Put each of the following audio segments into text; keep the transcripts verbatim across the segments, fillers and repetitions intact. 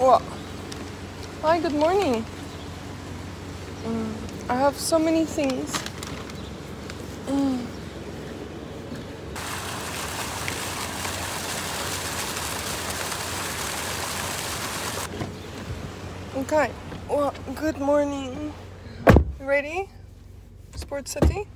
Well, hi, good morning. Mm, I have so many things. Mm. Okay, well, good morning. Ready? Sports City?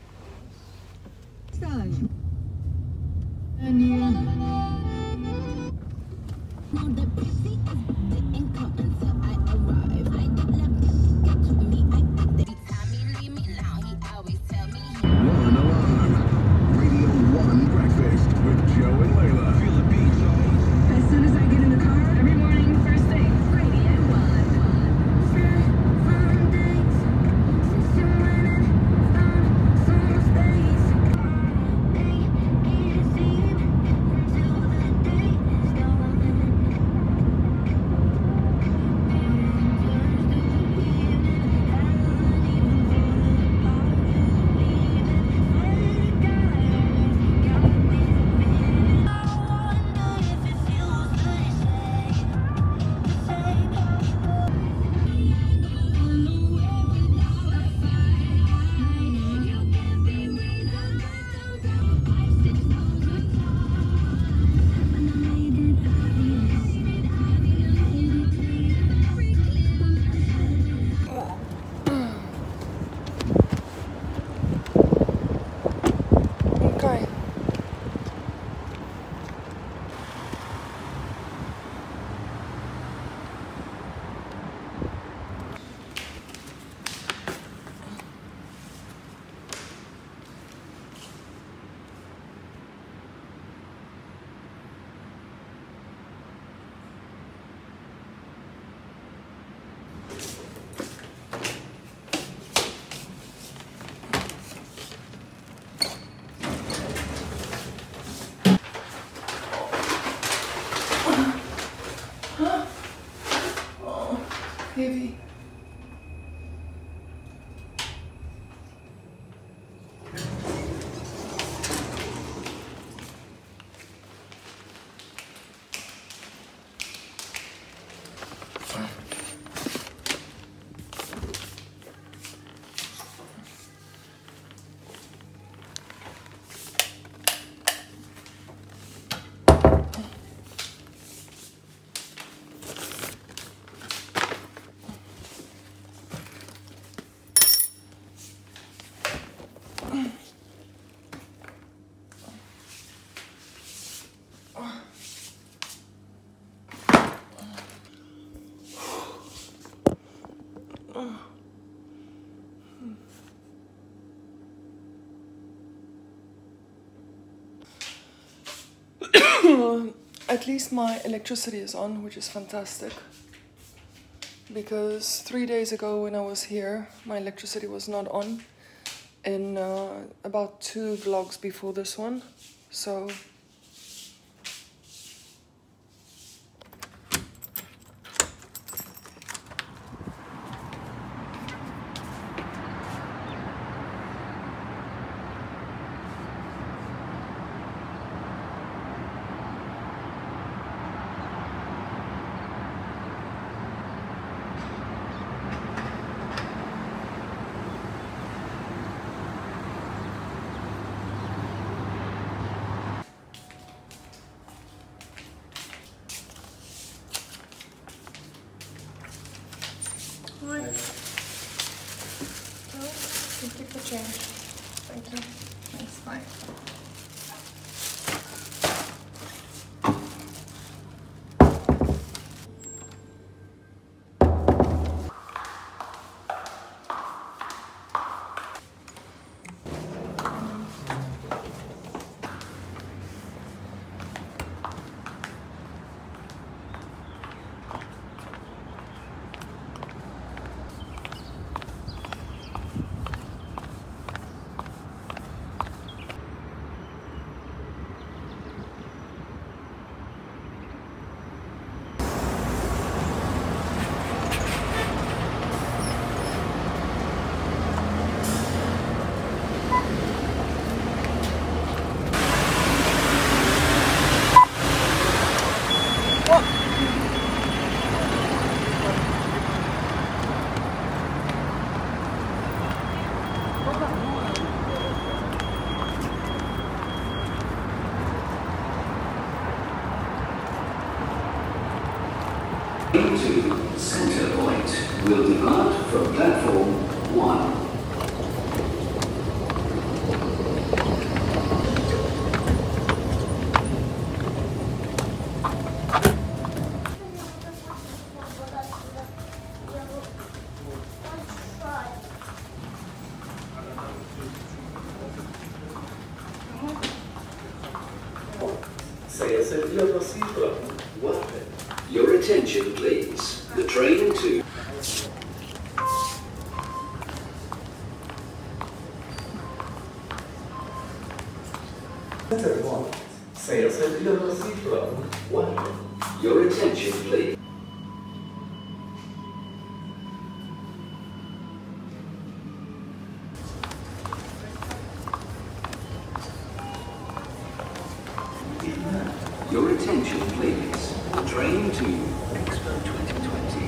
Heavy. At least my electricity is on, which is fantastic, because three days ago when I was here my electricity was not on in uh, about two vlogs before this one. So Right. Well, thank you for change. Thank you. That's fine. To center point will depart from platform one. Your attention, please. The train to... Your attention, please. Your attention, please. Train to Expo twenty twenty.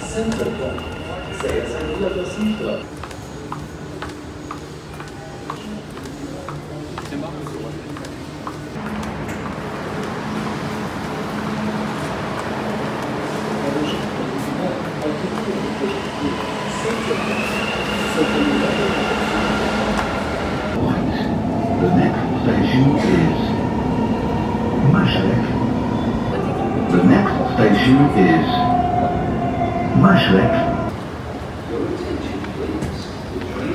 Center point. Sales and level center. The next station is Maastricht. Your attention, please. The train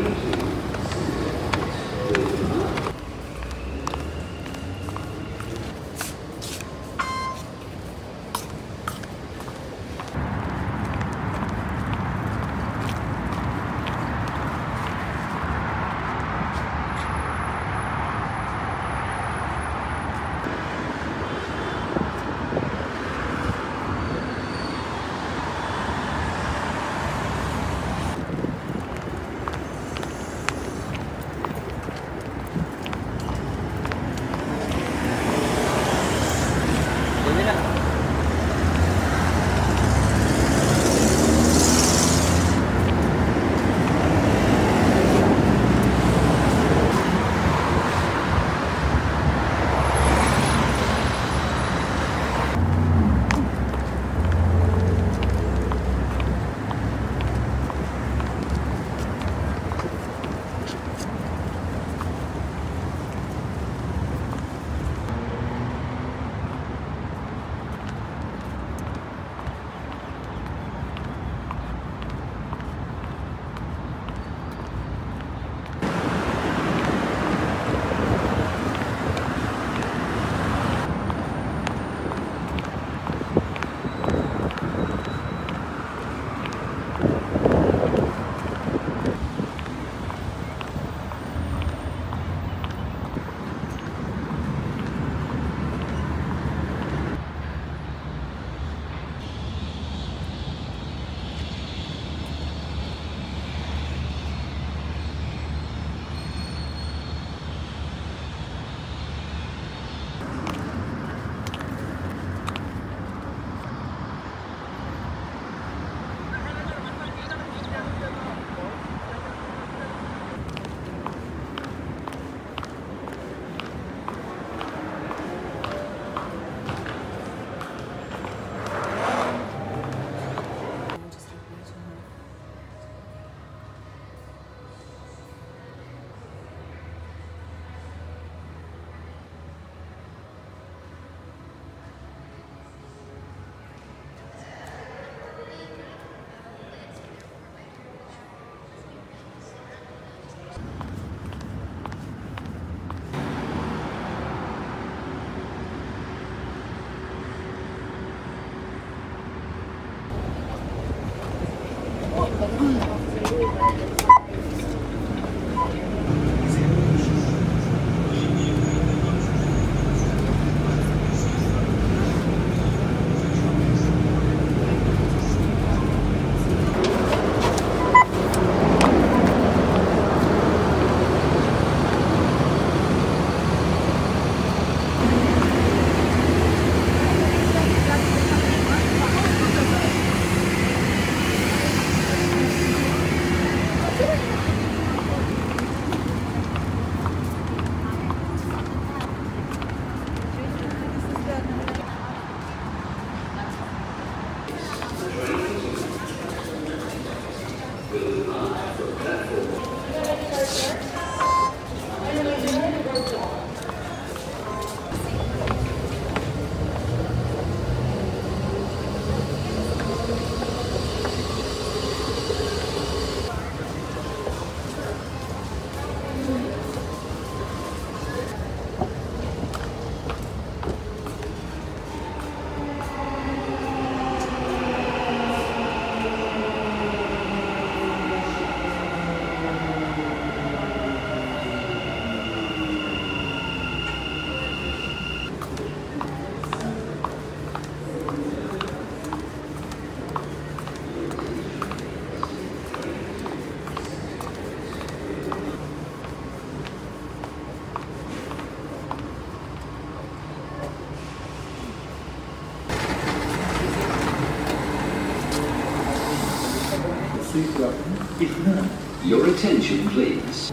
Please welcome. Your attention, please.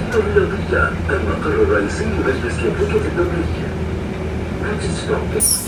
Historia Villa and Motor Racing will be located in the region. That is stopping.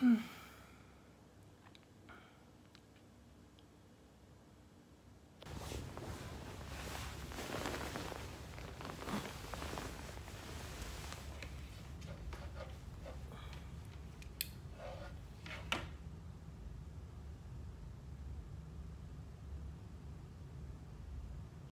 Hmm.